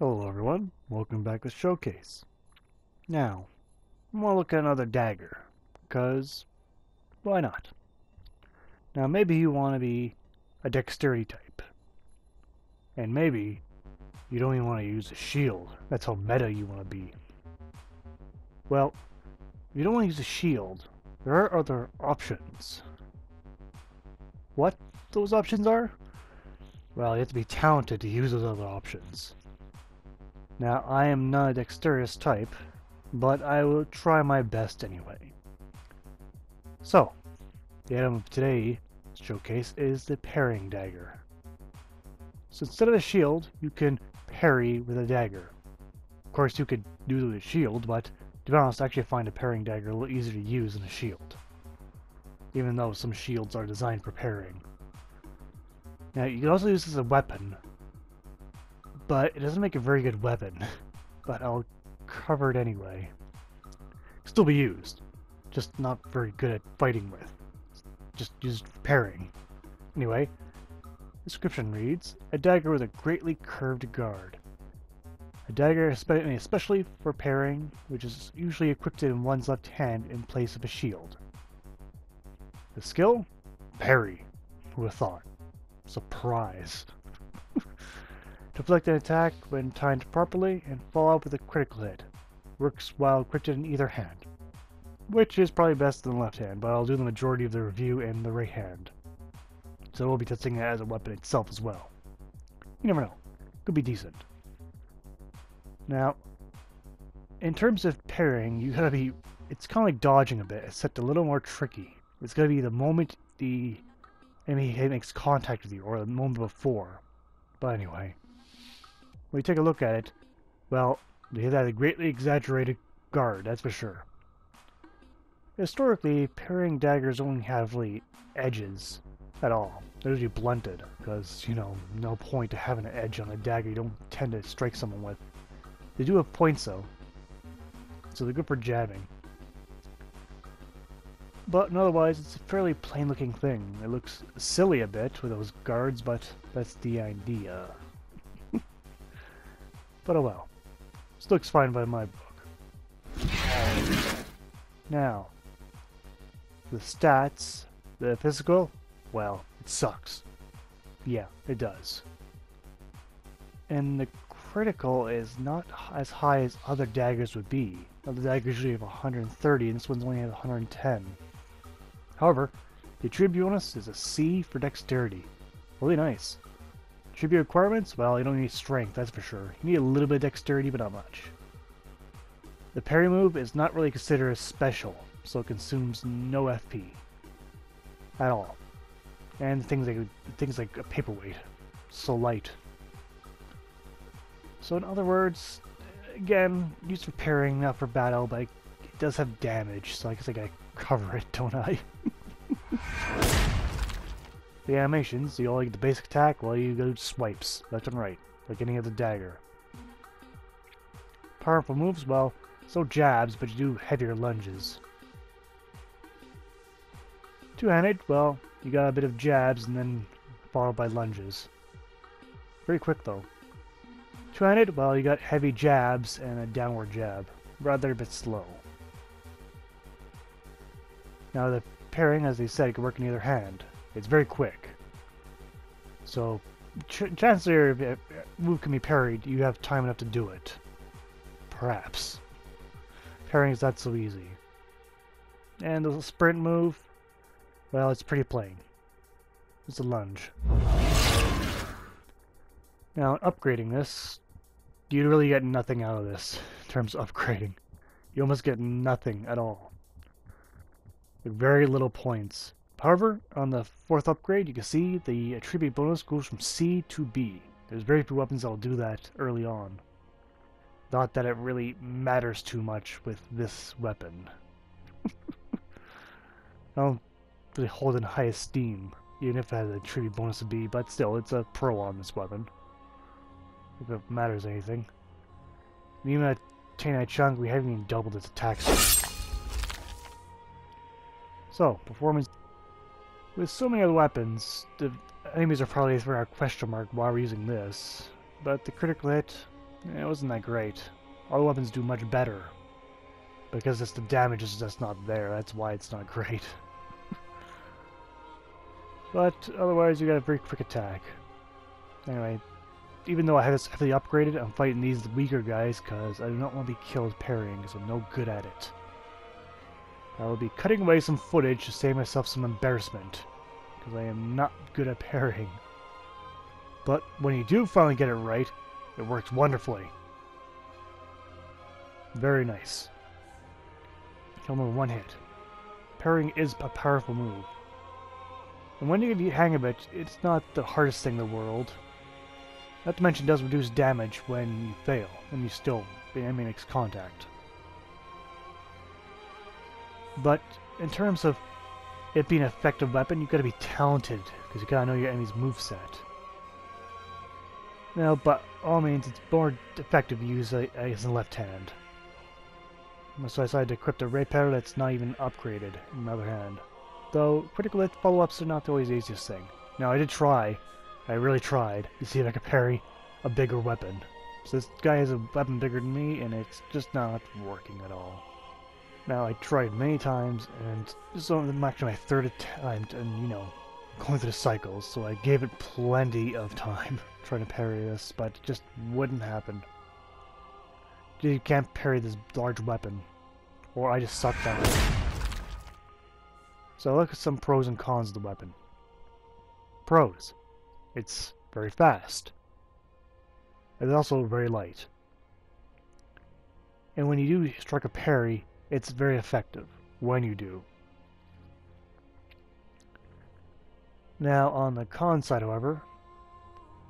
Hello everyone, welcome back to Showcase. Now, I'm going to look at another dagger, because why not? Now maybe you want to be a dexterity type, and maybe you don't even want to use a shield. That's how meta you want to be. Well, if you don't want to use a shield, there are other options. What those options are? Well, you have to be talented to use those other options. Now, I am not a dexterous type, but I will try my best anyway. So, the item of today's showcase is the Parrying Dagger. So instead of a shield, you can parry with a dagger. Of course, you could do it with a shield, but to be honest, I actually find a Parrying Dagger a little easier to use than a shield. Even though some shields are designed for parrying. Now, you can also use this as a weapon, but it doesn't make a very good weapon, but I'll cover it anyway. Still be used, just not very good at fighting with. Just used for parrying. Anyway, description reads, a dagger with a greatly curved guard. A dagger especially for parrying, which is usually equipped in one's left hand in place of a shield. The skill? Parry. Who would have thought? Surprise. Deflect an attack when timed properly and fall out with a critical hit. Works while equipped in either hand. Which is probably best in the left hand, but I'll do the majority of the review in the right hand. So we'll be testing it as a weapon itself as well. You never know. Could be decent. Now, in terms of parrying, you gotta be... It's kind of like dodging a bit, except a little more tricky. It's gonna be the moment the enemy makes contact with you, or the moment before. But anyway... When you take a look at it, well, they had a greatly exaggerated guard, that's for sure. Historically, parrying daggers only have really edges at all. They're usually blunted, because, you know, no point to having an edge on a dagger you don't tend to strike someone with. They do have points though, so they're good for jabbing. But otherwise, it's a fairly plain looking thing. It looks silly a bit with those guards, but that's the idea. But oh well. This looks fine by my book. Now, the stats, the physical, well, it sucks. Yeah, it does. And the critical is not as high as other daggers would be. Other daggers usually have 130, and this one's only at 110. However, the attribute bonus is a C for dexterity. Really nice. Tribute requirements? Well, you don't need strength, that's for sure. You need a little bit of dexterity, but not much. The parry move is not really considered as special, so it consumes no FP. At all. And things like a paperweight. So light. So in other words, again, used for parrying, not for battle, but it does have damage, so I guess I gotta cover it, don't I? The animations, you only get the basic attack while you go swipes, left and right, like any other dagger. Powerful moves, well, so jabs, but you do heavier lunges. Two-handed, well, you got a bit of jabs and then followed by lunges. Pretty quick though. Two-handed, well, you got heavy jabs and a downward jab, rather a bit slow. Now the parrying, as they said, can work in either hand. It's very quick, so chances are if a move can be parried, you have time enough to do it. Perhaps. Parrying is not so easy. And the sprint move, well, it's pretty plain. It's a lunge. Now, upgrading this, you really get nothing out of this in terms of upgrading. You almost get nothing at all. With very little points. However, on the fourth upgrade, you can see the attribute bonus goes from C to B. There's very few weapons that will do that early on. Not that it really matters too much with this weapon. I don't really hold it in high esteem, even if it has an attribute bonus to B, but still, it's a pro on this weapon. If it matters anything. And even at Tainai Chung, we haven't even doubled its attack speed. So, performance... With so many other weapons, the enemies are probably a question mark why we're using this, but the critical hit, It wasn't that great. Our weapons do much better. Because it's the damage is just not there, that's why it's not great. But otherwise you got a very quick attack. Anyway, even though I have this heavily upgraded, I'm fighting these weaker guys because I do not want to be killed parrying because I'm no good at it. I will be cutting away some footage to save myself some embarrassment, because I am not good at parrying. But when you do finally get it right, it works wonderfully. Very nice. Kill him with one hit. Parrying is a powerful move. And when you get the hang of it, it's not the hardest thing in the world. Not to mention it does reduce damage when you fail, and you still, the enemy makes contact. But in terms of it being an effective weapon, you've got to be talented, because you've got to know your enemy's moveset. Now, by all means, it's more effective to use as a left hand. So I decided to equip the rapier that's not even upgraded, on the other hand. Though, critical hit follow-ups are not always the easiest thing. Now, I did try. I really tried to see if I could parry a bigger weapon. So this guy has a weapon bigger than me, and it's just not working at all. Now, I tried many times, and this is only actually my third attempt, and, you know, going through the cycles, so I gave it plenty of time trying to parry this, but it just wouldn't happen. You can't parry this large weapon, or I just sucked at it. So look at some pros and cons of the weapon. Pros. It's very fast. It's also very light. And when you do strike a parry, it's very effective when you do. Now on the con side, however,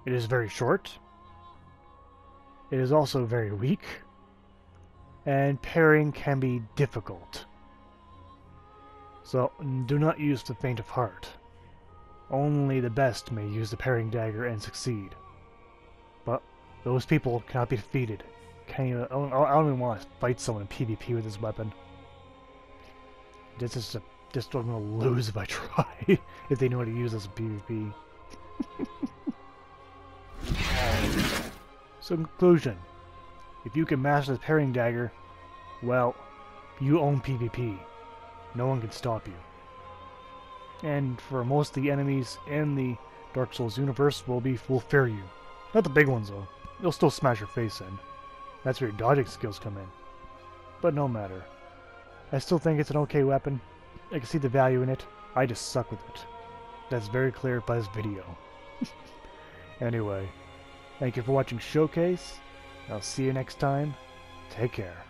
it is very short. It is also very weak. And parrying can be difficult. So do not use the faint of heart. Only the best may use the parrying dagger and succeed. But those people cannot be defeated. I don't even want to fight someone in PvP with this weapon. This is just what I'm going to lose if I try. If they know how to use this in PvP. So in conclusion, if you can master the parrying dagger, well, you own PvP. No one can stop you. And for most of the enemies in the Dark Souls universe will fear you. Not the big ones though. They'll still smash your face in. That's where your dodging skills come in. But no matter. I still think it's an okay weapon. I can see the value in it. I just suck with it. That's very clear by this video. Anyway, thank you for watching Showcase. I'll see you next time. Take care.